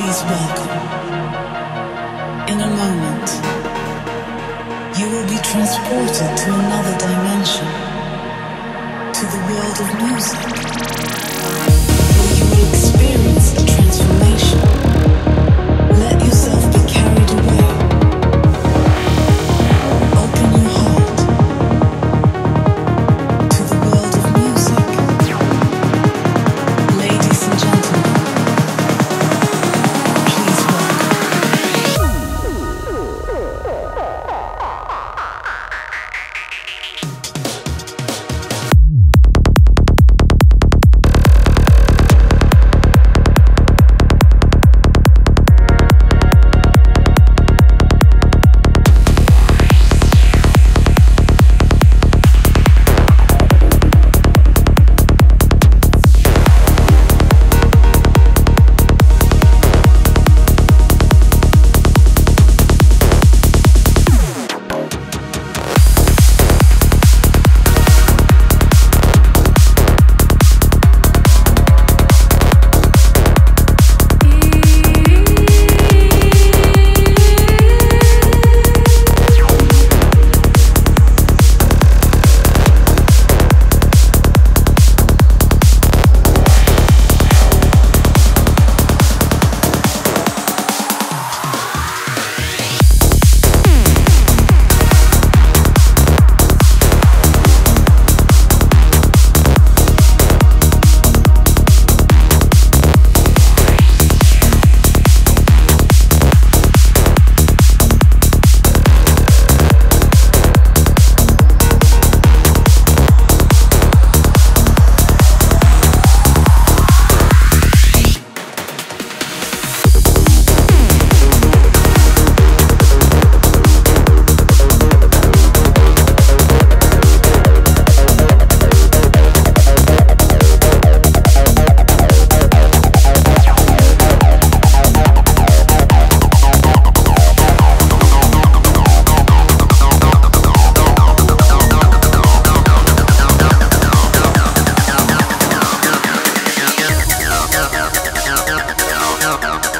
Please welcome. In a moment, you will be transported to another dimension, to the world of music, where you will experience a transformation. Let yourself be carried away. Open your heart to the world of music. Ladies and gentlemen, please welcome.